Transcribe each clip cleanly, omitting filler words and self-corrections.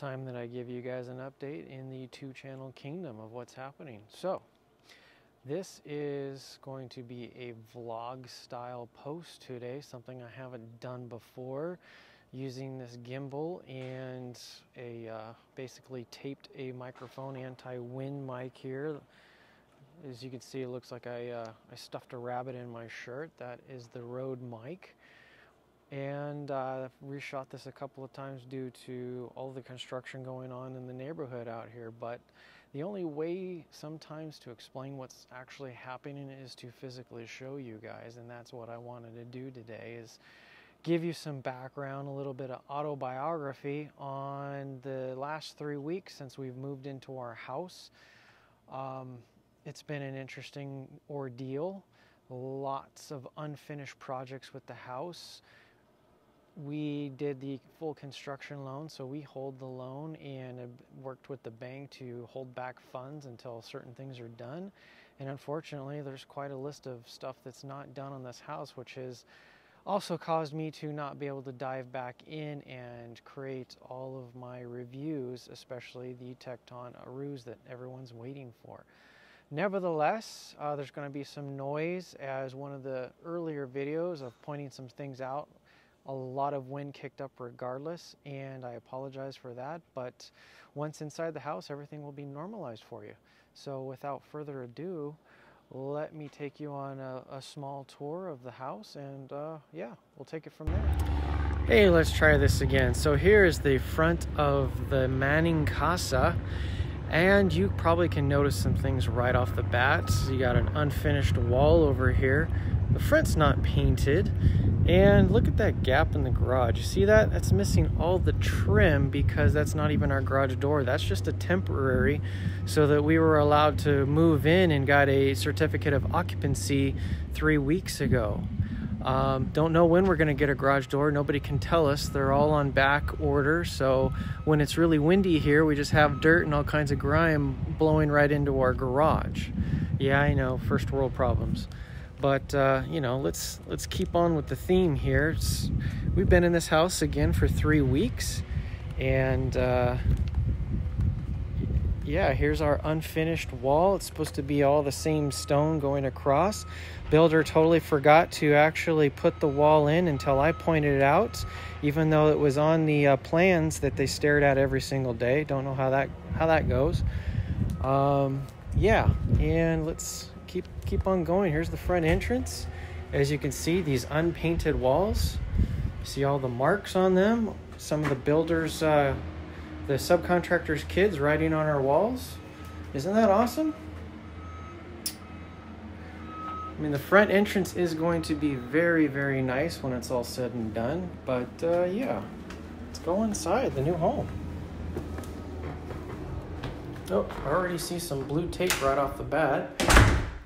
time that I give you guys an update in the two-channel kingdom of what's happening. So this is going to be a vlog style post today, something I haven't done before, using this gimbal and a basically taped a microphone anti-wind mic here. As you can see, it looks like I stuffed a rabbit in my shirt. That is the Rode mic. And I've reshot this a couple of times due to all the construction going on in the neighborhood out here, but the only way sometimes to explain what's actually happening is to physically show you guys, and that's what I wanted to do today, is give you some background, a little bit of autobiography on the last 3 weeks since we've moved into our house. It's been an interesting ordeal, lots of unfinished projects with the house. We did the full construction loan, so we hold the loan and worked with the bank to hold back funds until certain things are done. And unfortunately, there's quite a list of stuff that's not done on this house, which has also caused me to not be able to dive back in and create all of my reviews, especially the Tekton Aurus that everyone's waiting for. Nevertheless, there's going to be some noise, as one of the earlier videos of pointing some things out. A lot of wind kicked up regardless, and I apologize for that, but once inside the house, everything will be normalized for you. So without further ado, let me take you on a small tour of the house, and yeah, we'll take it from there. Hey, let's try this again. So here is the front of the Manning Casa, and you probably can notice some things right off the bat. So you got an unfinished wall over here. The front's not painted. And look at that gap in the garage. You see that? That's missing all the trim because that's not even our garage door. That's just a temporary, so that we were allowed to move in and got a certificate of occupancy 3 weeks ago. Don't know when we're going to get a garage door. Nobody can tell us. They're all on back order. So when it's really windy here, we just have dirt and all kinds of grime blowing right into our garage. Yeah, I know, first world problems. But, you know, let's keep on with the theme here. We've been in this house again for 3 weeks. And, yeah, here's our unfinished wall. It's supposed to be all the same stone going across. Builder totally forgot to actually put the wall in until I pointed it out, even though it was on the plans that they stared at every single day. Don't know how that goes. Yeah, and let's keep on going. Here's the front entrance. As you can see, these unpainted walls, you see all the marks on them, some of the builders, the subcontractors' kids writing on our walls. Isn't that awesome? I mean, the front entrance is going to be very, very nice when it's all said and done, but yeah, let's go inside the new home. Oh, I already see some blue tape right off the bat.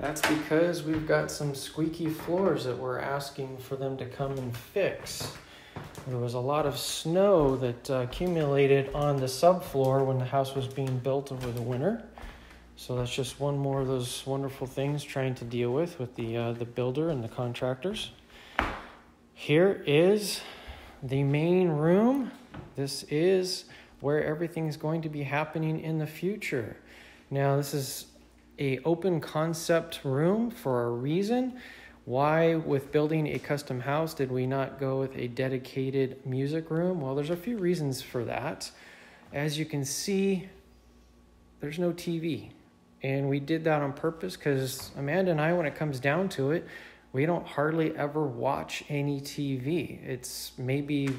That's because we've got some squeaky floors that we're asking for them to come and fix. There was a lot of snow that accumulated on the subfloor when the house was being built over the winter. So that's just one more of those wonderful things trying to deal with the builder and the contractors. Here is the main room. This is where everything's going to be happening in the future. Now, this is an open concept room for a reason. Why, with building a custom house, did we not go with a dedicated music room? Well, there's a few reasons for that. As you can see, there's no TV. And we did that on purpose because Amanda and I, when it comes down to it, we don't hardly ever watch any TV. It's maybe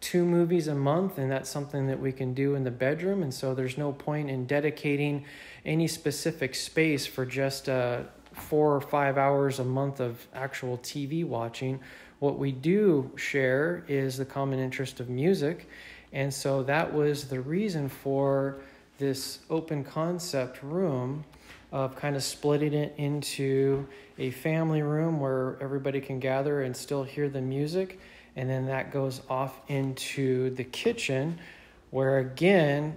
2 movies a month, and that's something that we can do in the bedroom, and so there's no point in dedicating any specific space for just 4 or 5 hours a month of actual TV watching. What we do share is the common interest of music, and so that was the reason for this open concept room of kind of splitting it into a family room where everybody can gather and still hear the music. And then that goes off into the kitchen, where again,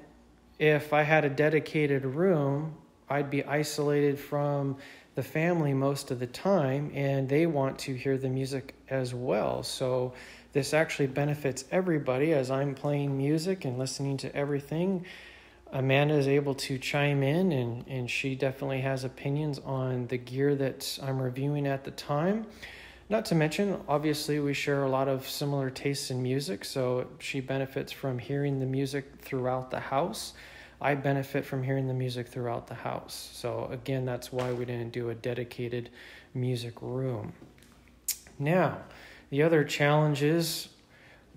if I had a dedicated room, I'd be isolated from the family most of the time, and they want to hear the music as well. So this actually benefits everybody. As I'm playing music and listening to everything, Amanda is able to chime in, and she definitely has opinions on the gear that I'm reviewing at the time. Not to mention, obviously, we share a lot of similar tastes in music, so she benefits from hearing the music throughout the house. I benefit from hearing the music throughout the house. So again, that's why we didn't do a dedicated music room. Now, the other challenges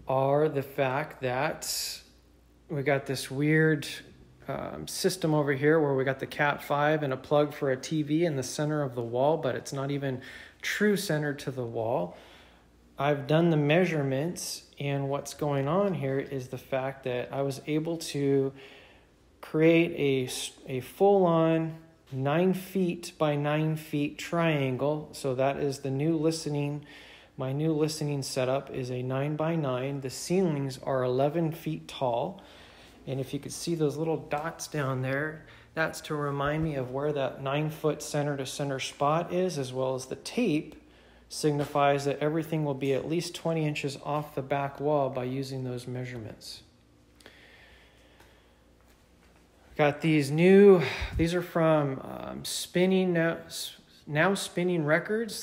are the fact that we got this weird system over here where we got the Cat5 and a plug for a TV in the center of the wall, but it's not even true center to the wall. I've done the measurements, and what's going on here is the fact that I was able to create a full-on 9 feet by 9 feet triangle. So that is the new listening. My new listening setup is a 9 by 9. The ceilings are 11 feet tall. And if you could see those little dots down there, that's to remind me of where that 9-foot center to center spot is, as well as the tape signifies that everything will be at least 20 inches off the back wall by using those measurements. Got these new, these are from Spinning Records.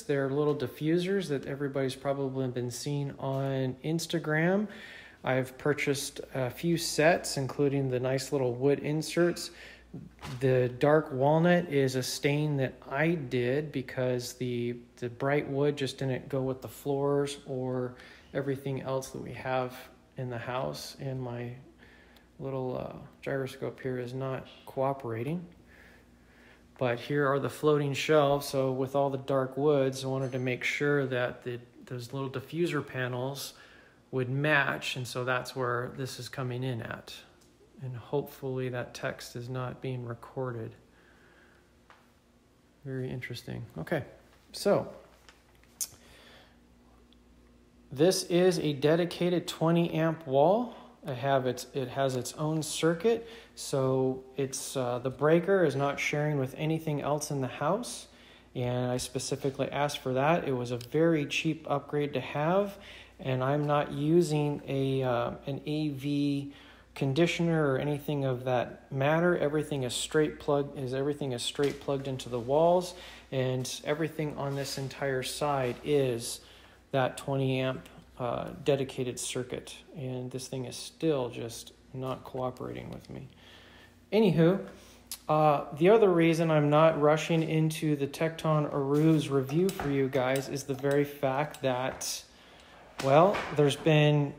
They're little diffusers that everybody's probably been seeing on Instagram. I've purchased a few sets, including the nice little wood inserts. The dark walnut is a stain that I did because the bright wood just didn't go with the floors or everything else that we have in the house, and my little gyroscope here is not cooperating. But here are the floating shelves. So with all the dark woods, I wanted to make sure that those little diffuser panels would match. And so that's where this is coming in at. And hopefully that text is not being recorded. Very interesting. Okay, so this is a dedicated 20 amp wall. It has its own circuit, so it's the breaker is not sharing with anything else in the house, and I specifically asked for that. It was a very cheap upgrade to have, and I'm not using a an AV conditioner or anything of that matter. Everything is straight plugged into the walls, and everything on this entire side is that 20 amp. Dedicated circuit, and this thing is still just not cooperating with me. Anywho, the other reason I'm not rushing into the Tekton Aurus review for you guys is the very fact that, well,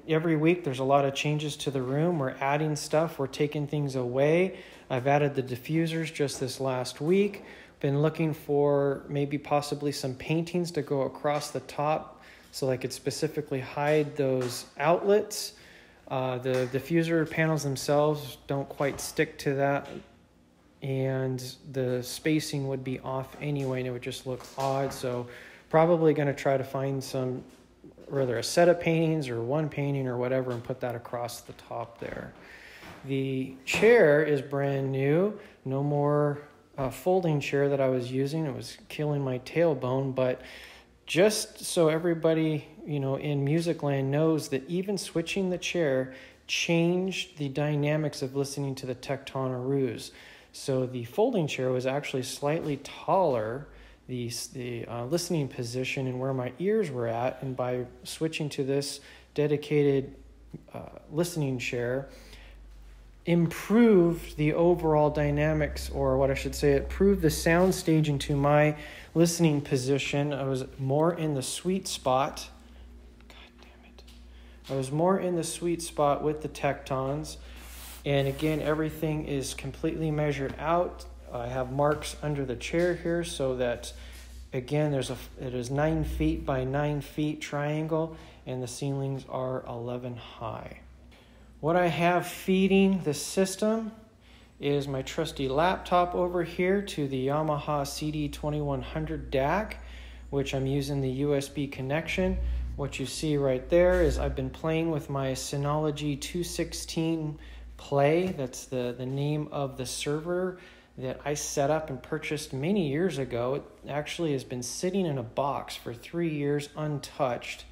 every week there's a lot of changes to the room. We're adding stuff, we're taking things away. I've added the diffusers just this last week. Been looking for maybe possibly some paintings to go across the top so I could specifically hide those outlets. The diffuser panels themselves don't quite stick to that, and the spacing would be off anyway, and it would just look odd. So probably gonna try to find some, whether a set of paintings or one painting or whatever, and put that across the top there. The chair is brand new, no more folding chair that I was using. It was killing my tailbone, but just so everybody, you know, in music land knows that even switching the chair changed the dynamics of listening to the Tekton Aurus. So the folding chair was actually slightly taller, the listening position and where my ears were at, and by switching to this dedicated listening chair, improved the overall dynamics, or what I should say, it proved the sound stage into my listening position. I was more in the sweet spot. God damn it. I was more in the sweet spot with the Tektons. And again, everything is completely measured out. I have marks under the chair here so that, again, it is 9 feet by 9 feet triangle, and the ceilings are 11 high. What I have feeding the system is my trusty laptop over here to the Yamaha CD2100 DAC, which I'm using the USB connection. What you see right there is I've been playing with my Synology 216 Play. That's the name of the server that I set up and purchased many years ago. It actually has been sitting in a box for 3 years untouched,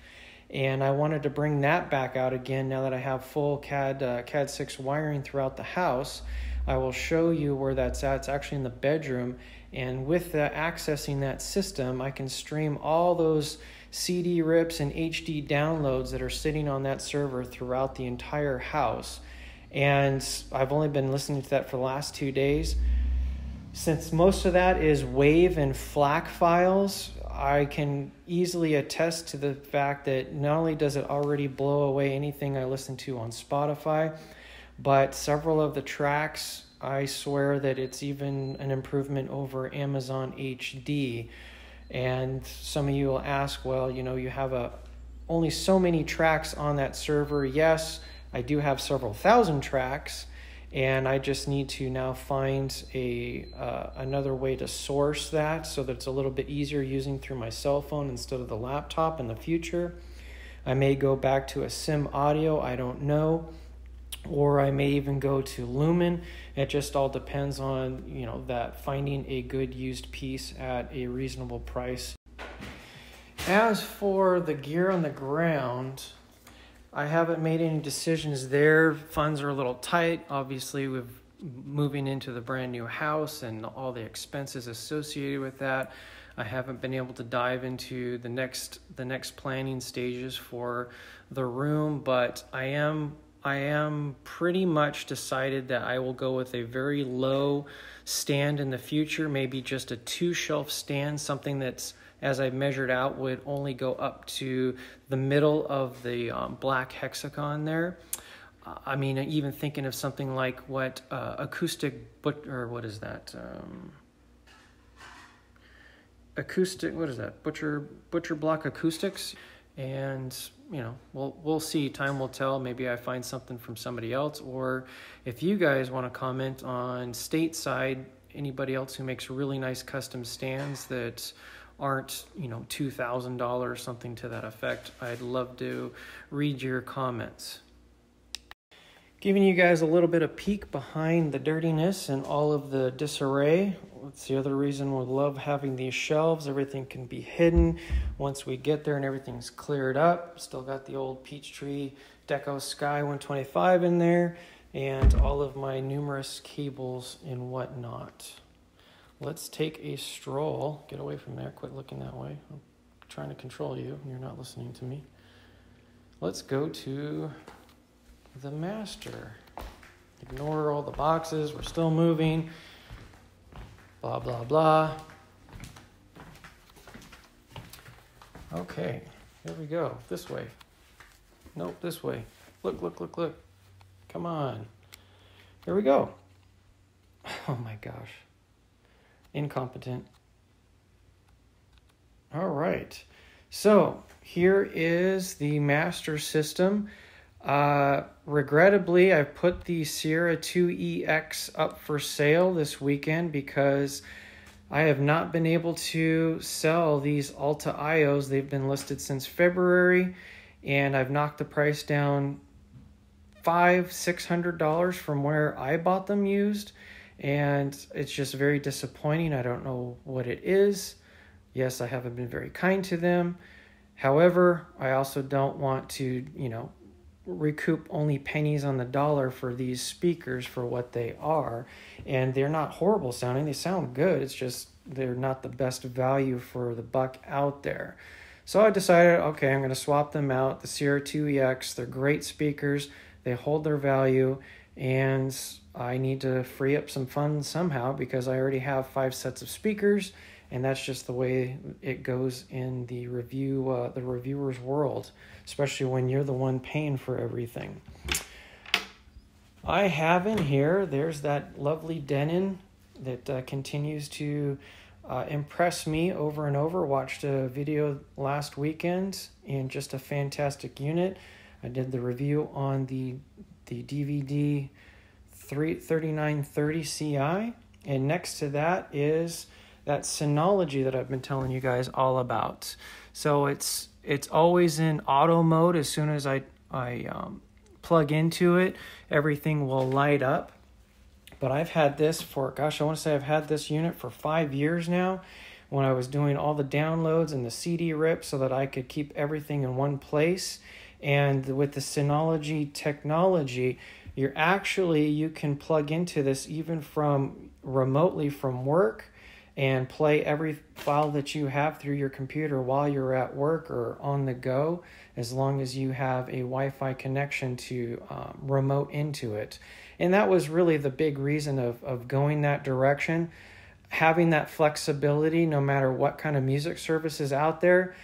and I wanted to bring that back out again now that I have full CAD6 wiring throughout the house. I will show you where that's at. It's actually in the bedroom, and with accessing that system, I can stream all those CD rips and HD downloads that are sitting on that server throughout the entire house. And I've only been listening to that for the last 2 days. Since most of that is WAV and FLAC files, I can easily attest to the fact that not only does it already blow away anything I listen to on Spotify, but several of the tracks, I swear that it's even an improvement over Amazon HD. And some of you will ask, well, you know, you have only so many tracks on that server. Yes, I do have several thousand tracks, and I just need to now find another way to source that so that it's a little bit easier using through my cell phone instead of the laptop in the future. I may go back to a SIM audio, I don't know, or I may even go to Lumen. It just all depends on, you know, that finding a good used piece at a reasonable price. As for the gear on the ground, I haven't made any decisions there. Funds are a little tight. Obviously, we're moving into the brand new house and all the expenses associated with that. I haven't been able to dive into the next planning stages for the room, but I am pretty much decided that I will go with a very low stand in the future, maybe just a two-shelf stand, something that's, as I measured out, would only go up to the middle of the black hexagon there. I mean, even thinking of something like what Butcher Block Acoustics, and you know, we'll see. Time will tell. Maybe I find something from somebody else, or if you guys want to comment on stateside, anybody else who makes really nice custom stands that aren't, you know, $2,000, something to that effect. I'd love to read your comments. Giving you guys a little bit of peek behind the dirtiness and all of the disarray. That's the other reason we love having these shelves. Everything can be hidden once we get there and everything's cleared up. Still got the old Peachtree Deco Sky 125 in there and all of my numerous cables and whatnot. Let's take a stroll. Get away from there. Quit looking that way. I'm trying to control you, and you're not listening to me. Let's go to the master. Ignore all the boxes. We're still moving. Blah, blah, blah. Okay. Here we go. This way. Nope, this way. Look, look, look, look. Come on. Here we go. Oh, my gosh. Incompetent. All right, so here is the master system. Regrettably, I put the Sierra 2EX up for sale this weekend because I have not been able to sell these Alta IOs. They've been listed since February, and I've knocked the price down $500-$600 from where I bought them used. And it's just very disappointing. I don't know what it is. Yes, I haven't been very kind to them. However, I also don't want to, you know, recoup only pennies on the dollar for these speakers for what they are. And they're not horrible sounding. They sound good. It's just they're not the best value for the buck out there. So I decided, okay, I'm going to swap them out. The Sierra 2EX, they're great speakers. They hold their value. And I need to free up some funds somehow because I already have 5 sets of speakers, and that's just the way it goes in the reviewer's world, especially when you're the one paying for everything. I have in here, there's that lovely Denon that continues to impress me over and over. Watched a video last weekend in just a fantastic unit. I did the review on the DVD 3930CI, and next to that is that Synology that I've been telling you guys all about. So it's always in auto mode. As soon as I plug into it, everything will light up. But I've had this for, gosh, I want to say I've had this unit for 5 years now, when I was doing all the downloads and the CD rip so that I could keep everything in one place. And with the Synology technology, you're actually, you can plug into this even from remotely from work and play every file that you have through your computer while you're at work or on the go, as long as you have a Wi-Fi connection to remote into it. And that was really the big reason of going that direction. Having that flexibility, no matter what kind of music service is out there,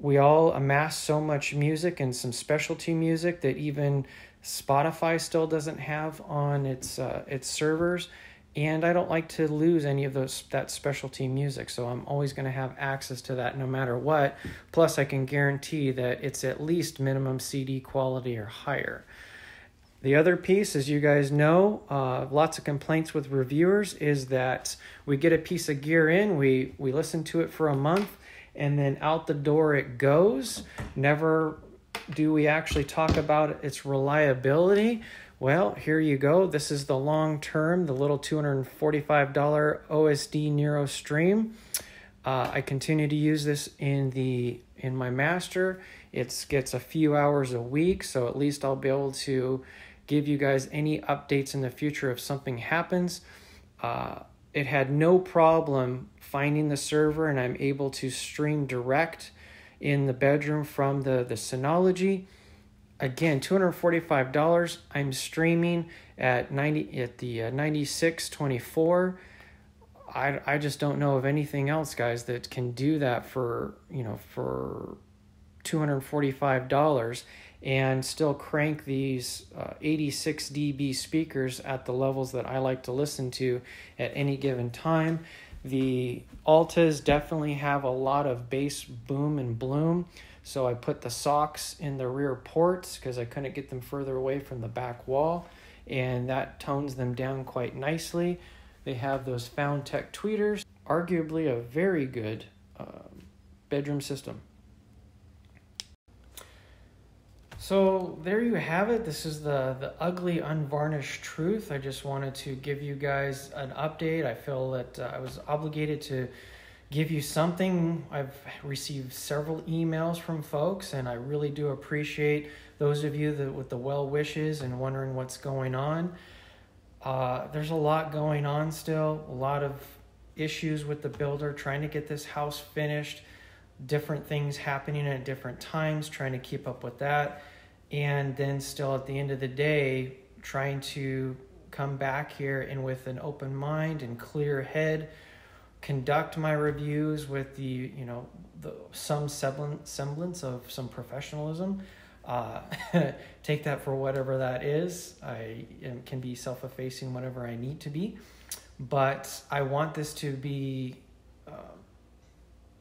we all amass so much music and some specialty music that even Spotify still doesn't have on its servers. And I don't like to lose any of that specialty music, so I'm always going to have access to that no matter what. Plus, I can guarantee that it's at least minimum CD quality or higher. The other piece, as you guys know, lots of complaints with reviewers, is that we get a piece of gear in, we listen to it for a month, and then out the door it goes. Never do we actually talk about its reliability. Well, here you go. This is the long term, the little $245 OSD Nero Stream. I continue to use this in my master. It gets a few hours a week, so at least I'll be able to give you guys any updates in the future if something happens. It had no problem finding the server, and I'm able to stream direct in the bedroom from the Synology. Again, $245. I'm streaming at the 9624. I just don't know of anything else, guys, that can do that for, you know, for $245 and still crank these 86 dB speakers at the levels that I like to listen to at any given time. The Altas definitely have a lot of bass boom and bloom, so I put the socks in the rear ports because I couldn't get them further away from the back wall, and that tones them down quite nicely. They have those Fountek tweeters, arguably a very good bedroom system. So there you have it. This is the ugly, unvarnished truth. I just wanted to give you guys an update. I feel that I was obligated to give you something. I've received several emails from folks, and I really do appreciate those of you that with the well wishes and wondering what's going on. There's a lot going on still, a lot of issues with the builder, trying to get this house finished, different things happening at different times, trying to keep up with that. And then still at the end of the day, trying to come back here and with an open mind and clear head, conduct my reviews with the, you know, some semblance of some professionalism. Take that for whatever that is. I can be self-effacing whenever I need to be, but I want this to be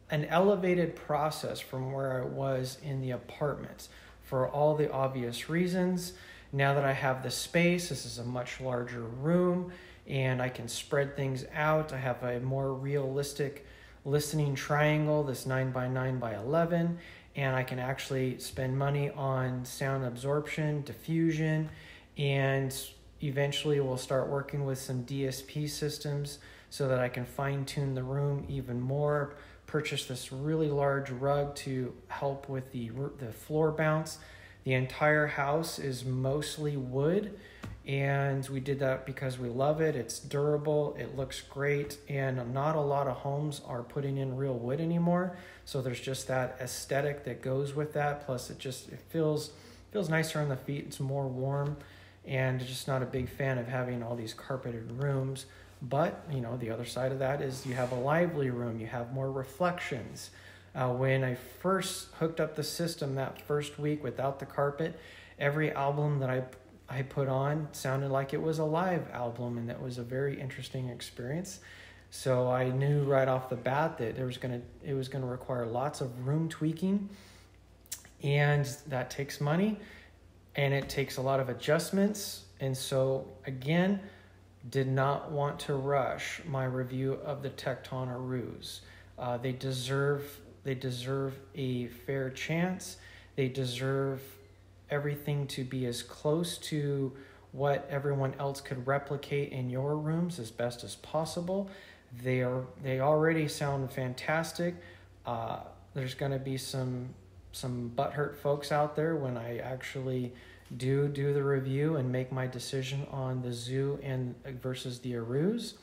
an elevated process from where I was in the apartments for all the obvious reasons. Now that I have the space, this is a much larger room and I can spread things out. I have a more realistic listening triangle, this 9x9x11, and I can actually spend money on sound absorption, diffusion, and eventually we'll start working with some DSP systems so that I can fine-tune the room even more. Purchase this really large rug to help with the floor bounce. The entire house is mostly wood, and we did that because we love it. It's durable, it looks great, and not a lot of homes are putting in real wood anymore. So there's just that aesthetic that goes with that. Plus it feels nicer on the feet, it's more warm, and just not a big fan of having all these carpeted rooms. But, you know, the other side of that is you have a lively room, you have more reflections. When I first hooked up the system that first week without the carpet, every album that I put on sounded like it was a live album, and that was a very interesting experience. So I knew right off the bat that it was gonna require lots of room tweaking, and that takes money, and it takes a lot of adjustments. And so again, did not want to rush my review of the Tekton Aurus. They deserve a fair chance. They deserve everything to be as close to what everyone else could replicate in your rooms as best as possible. They already sound fantastic. There's going to be some butthurt folks out there when I actually do the review and make my decision on the Zu and versus the Aurus.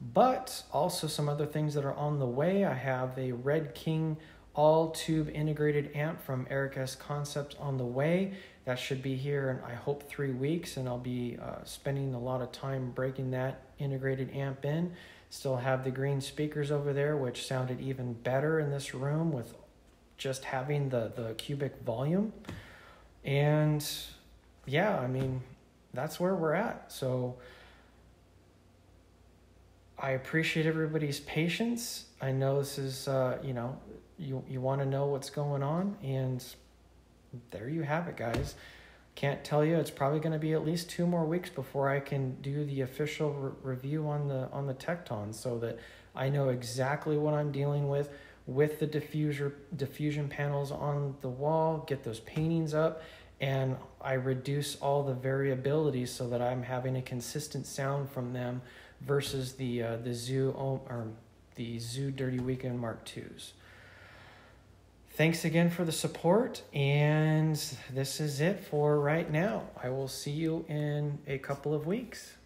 But also some other things that are on the way. I have a Red King all tube integrated amp from Eric S. Concepts on the way. That should be here in, I hope, 3 weeks, and I'll be spending a lot of time breaking that integrated amp in. Still have the green speakers over there, which sounded even better in this room with just having the cubic volume. And yeah, I mean, that's where we're at. So I appreciate everybody's patience. I know this is, you know, you want to know what's going on, and there you have it, guys. Can't tell you, it's probably going to be at least 2 more weeks before I can do the official review on the Tekton, so that I know exactly what I'm dealing with the diffusion panels on the wall, get those paintings up, and I reduce all the variability so that I'm having a consistent sound from them versus the Zu or the Zu Dirty Weekend Mark IIs. Thanks again for the support, and this is it for right now. I will see you in a couple of weeks.